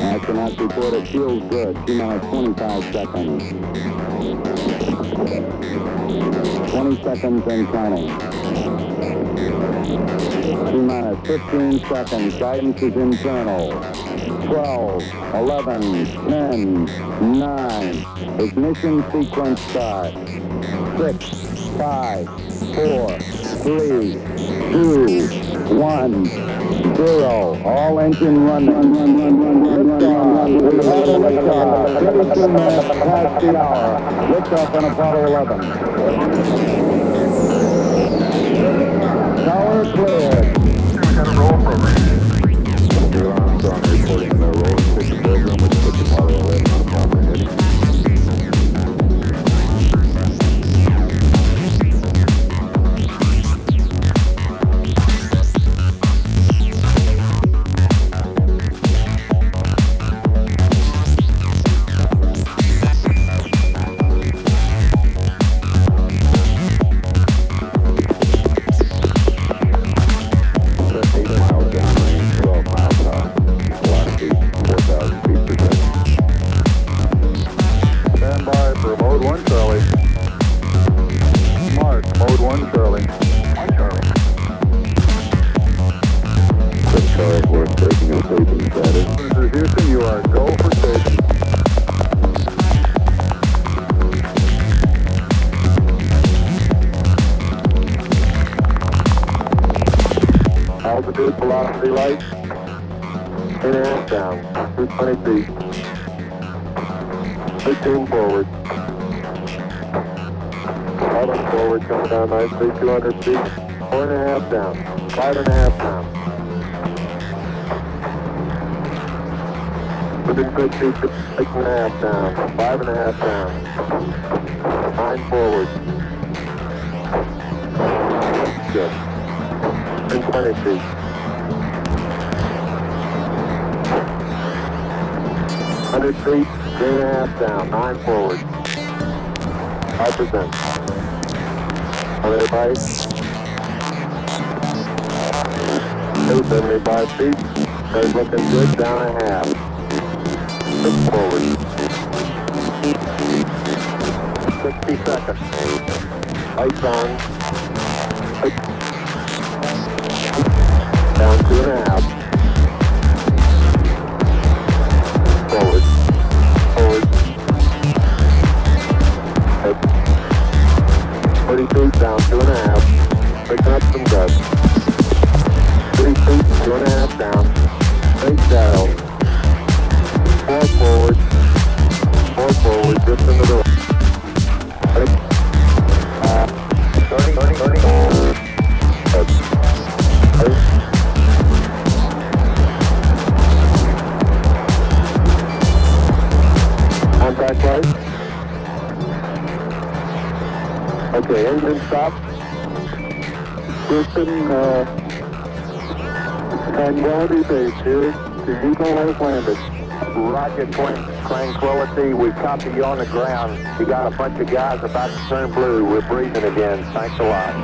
Astronaut report it feels good. 2 minutes, 25 seconds. 20 seconds and counting. 2 minutes, 15 seconds. Guidance is internal. 12, 11, 10, 9. Ignition sequence start. 6, 5, 4, 3, 2, 1, 0. All engine run. Liftoff. 32 minutes past the hour. Liftoff on Apollo 11. Tower cleared. We've got a roll program. Dr. Armstrong reporting the roll and fixing program with the Apollo 11 on proper heading. Altitude, velocity, light. In and out, down. 220 feet. 15 forward. Autumn forward, coming down nicely. 200 feet. 4.5 down. 5.5 down. 15 feet. 6.5 down. 5.5 down. 9 forward. Good. 20 feet. 100 feet, 3.5 down, 9 forward. 5%. 105. 275 feet. That's looking good, down and a half. 6 forward. 60 seconds. Lights on. Down 2.5. down. Forward forward, drift into the right. Turning. That's right. Back right. Okay, engine stop. Houston, tranquility base here. The Eagle has landed. Roger, tranquility. We copy you on the ground. You got a bunch of guys about to turn blue. We're breathing again. Thanks a lot.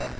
Just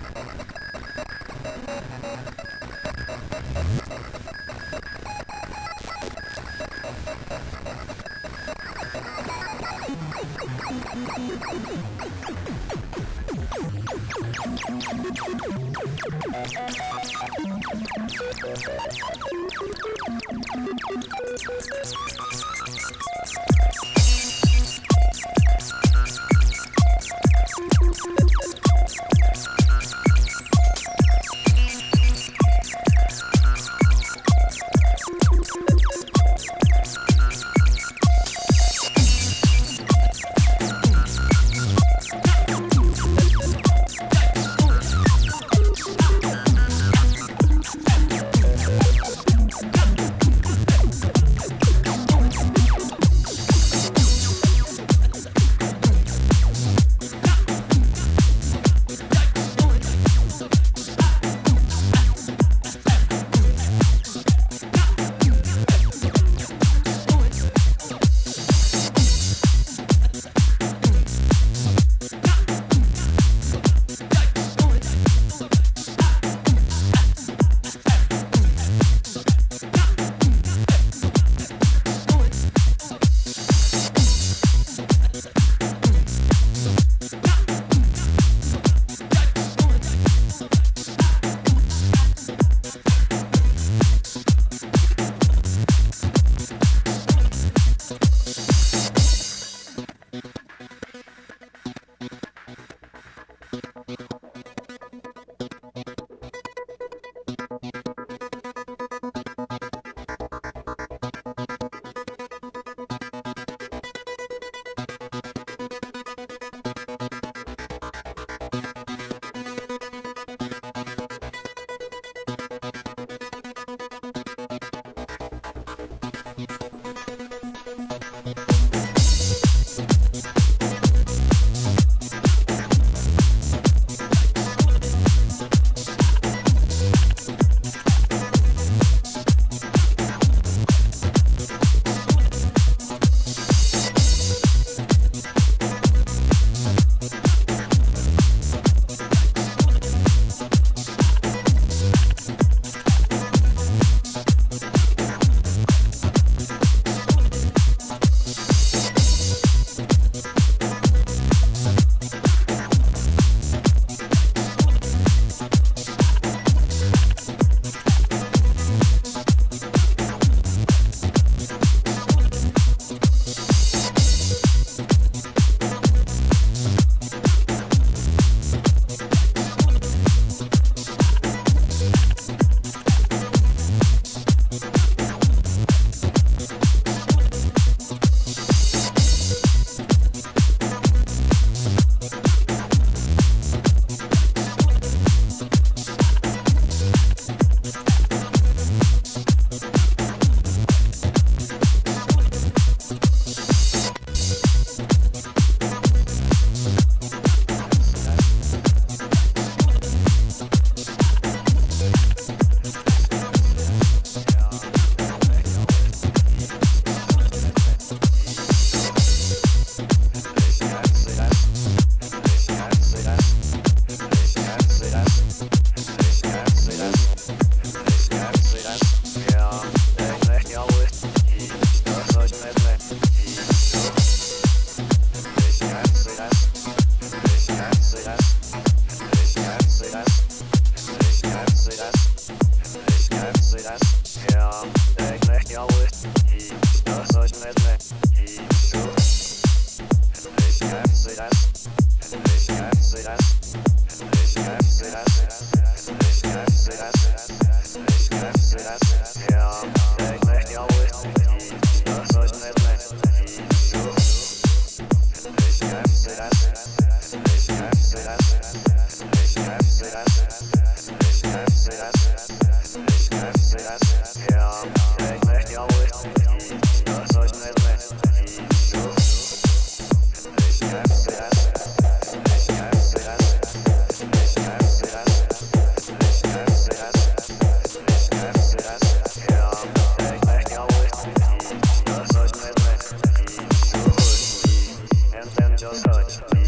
touch me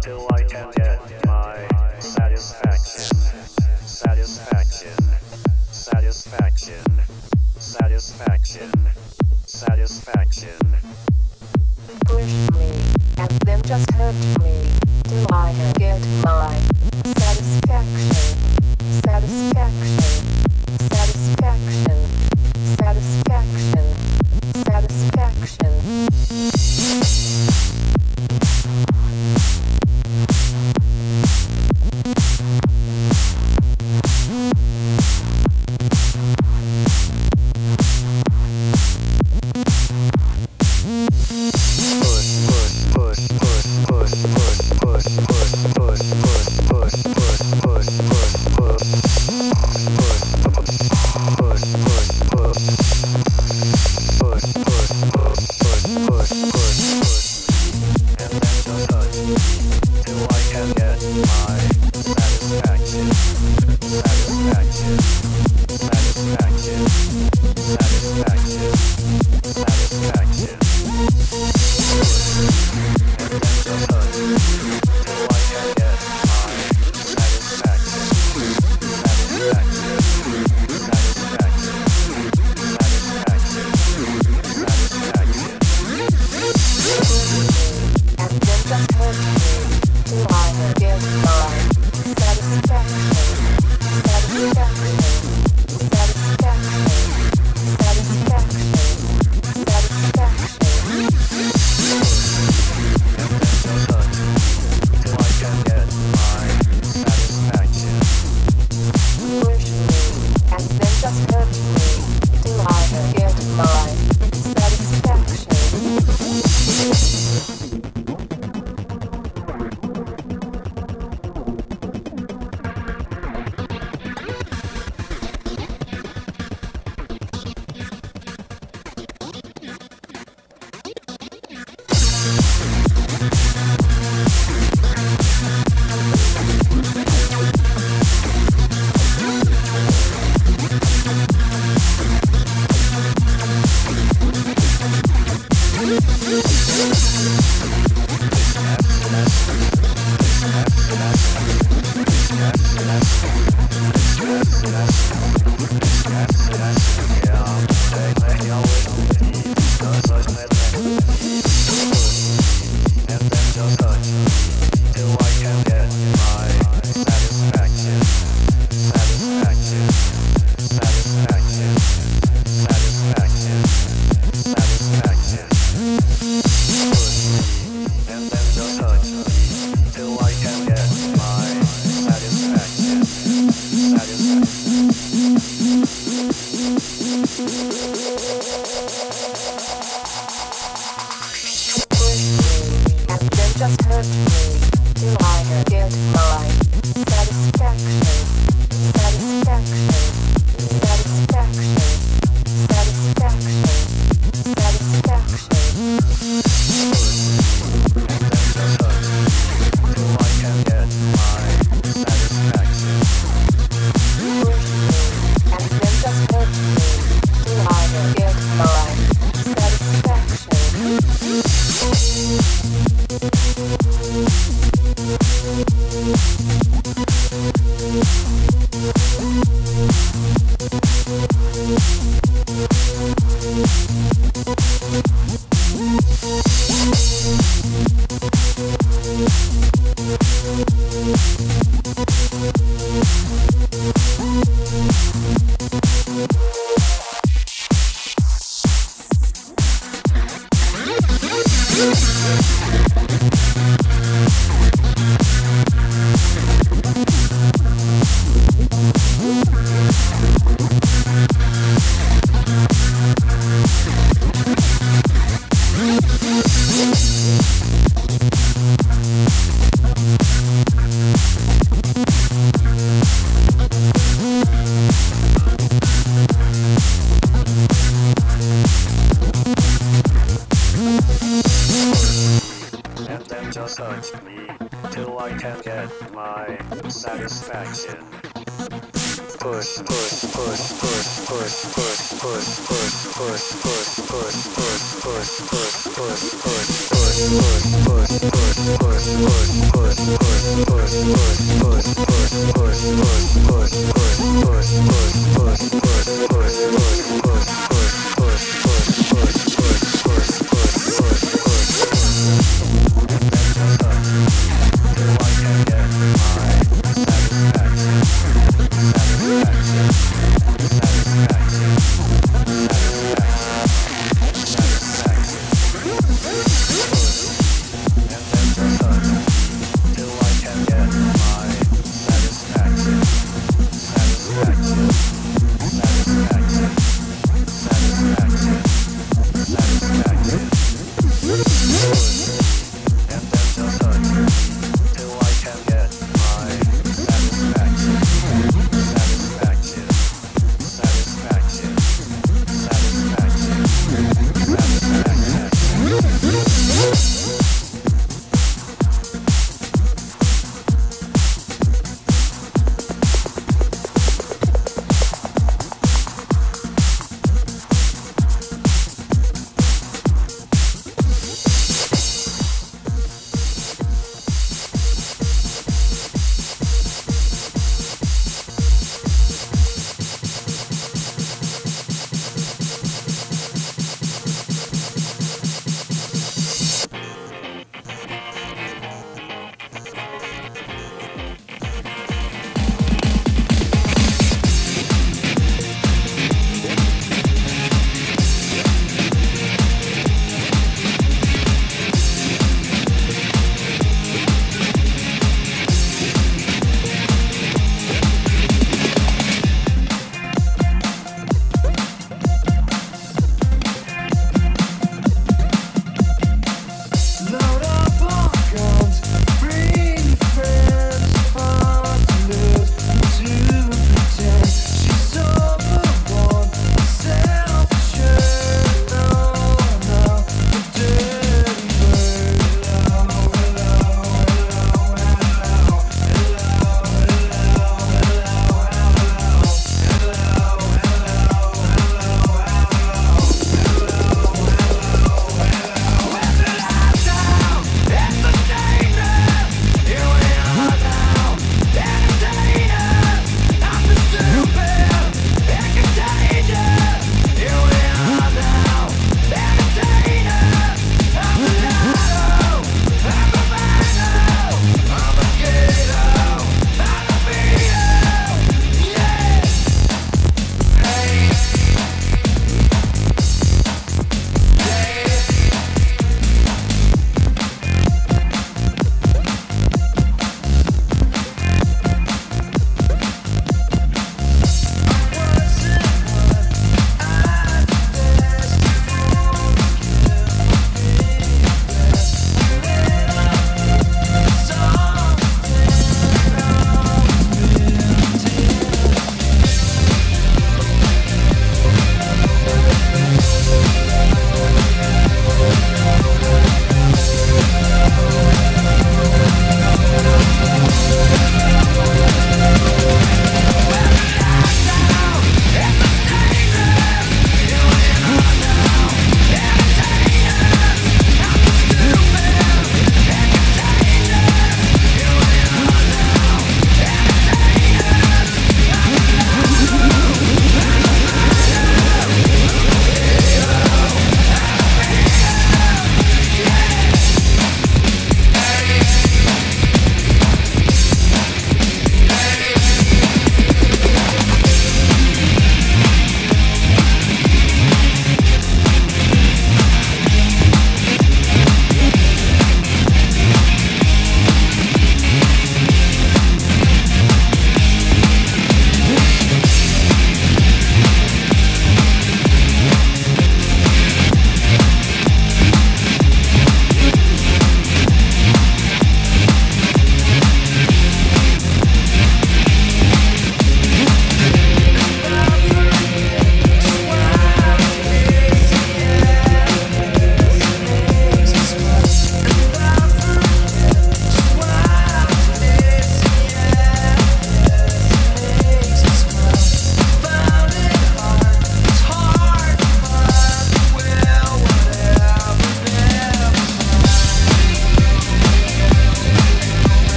till I can get my satisfaction. satisfaction, satisfaction, satisfaction. Push me, and then just hurt me, till I can get my satisfaction, satisfaction, satisfaction, satisfaction, satisfaction. Push.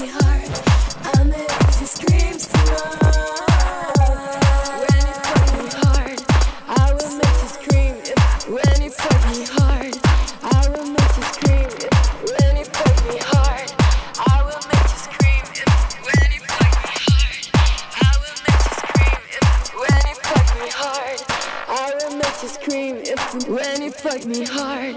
When you fuck me hard, I will make you scream. When you fuck me hard, I will make you scream. When you fuck me hard, I will make you scream. When you fuck me hard, when you fuck me hard, fuck me hard, fuck me hard.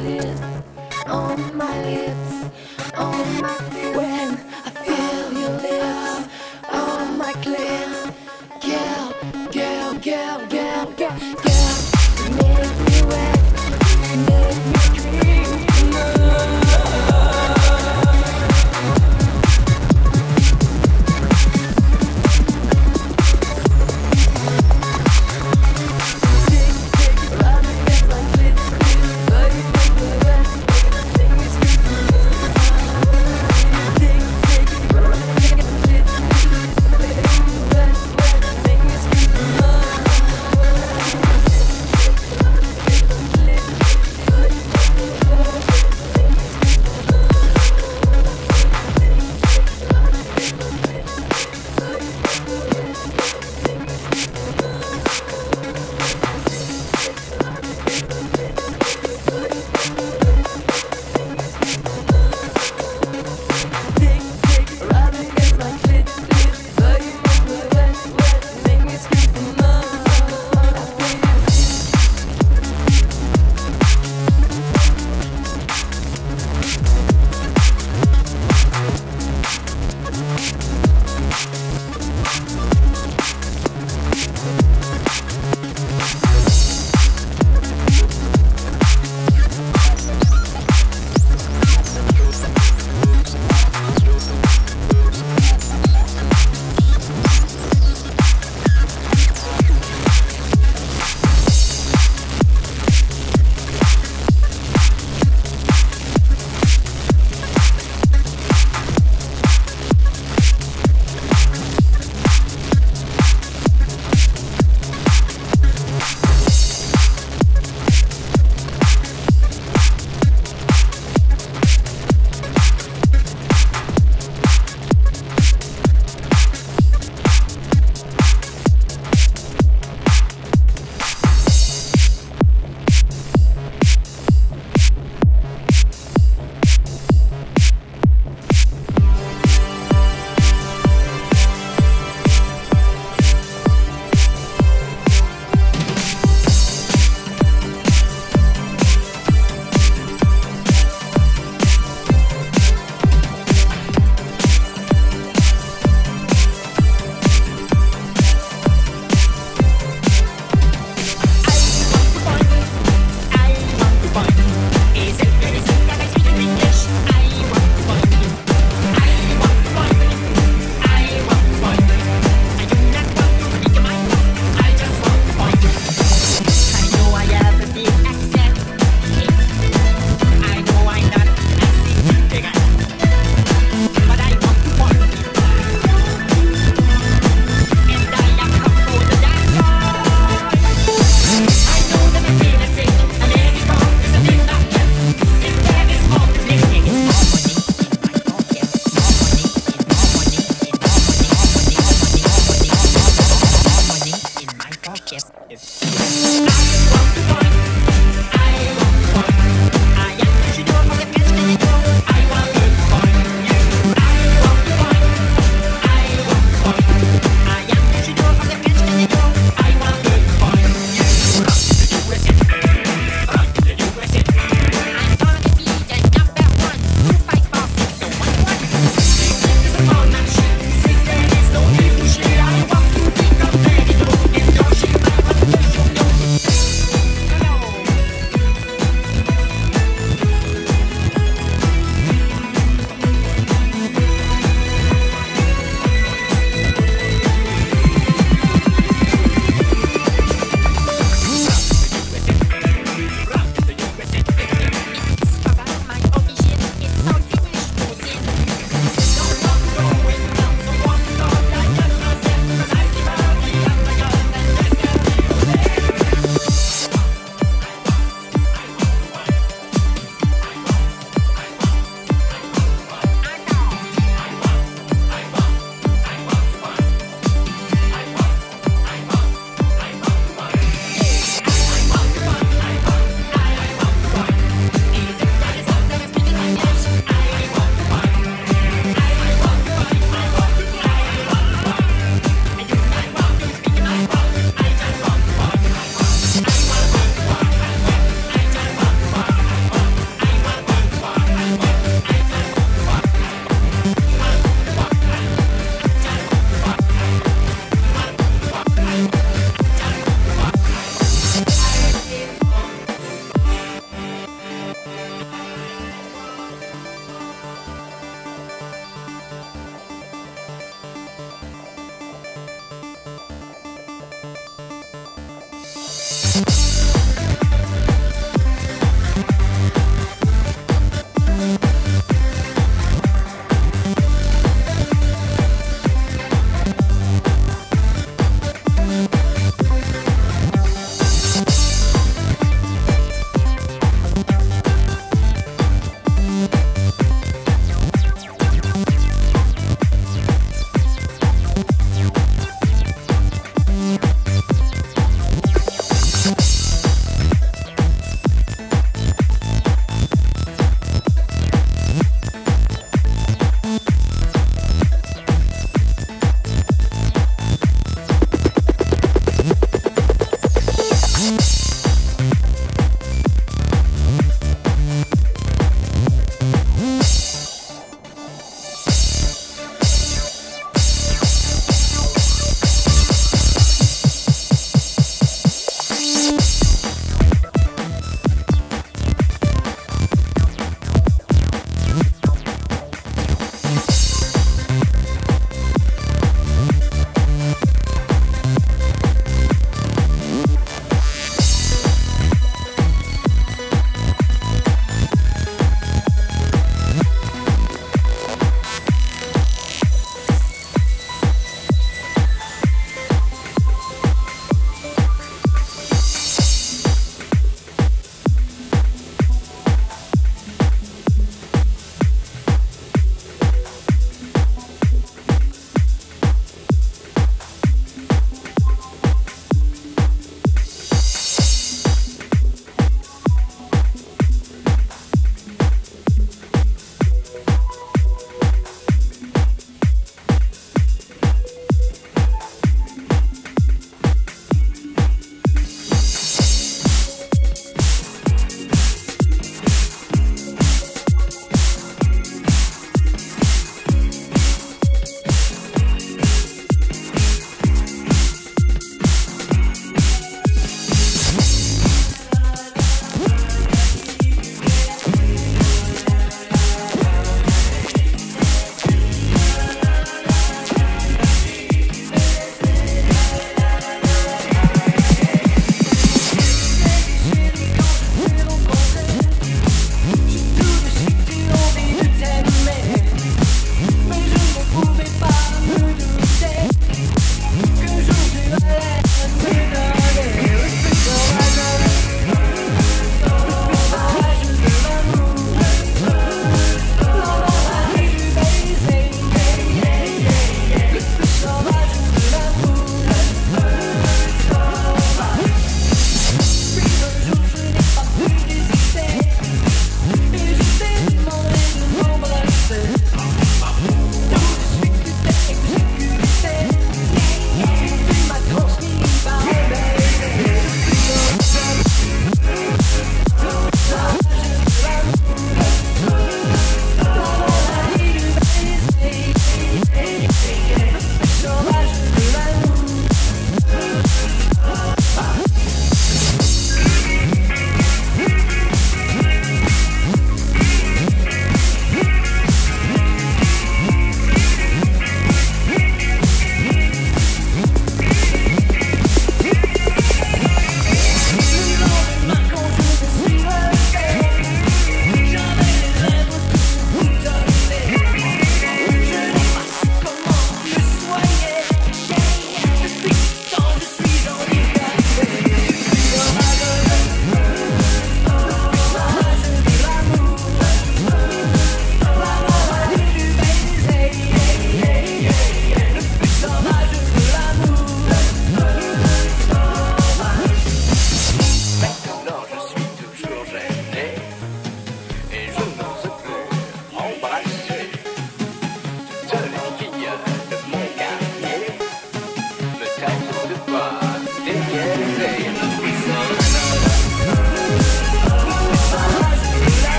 lips, on my lips, on my lips. When I feel your lips on my lips, girl, girl, girl, girl, girl, girl, you make me wet, you make me dream.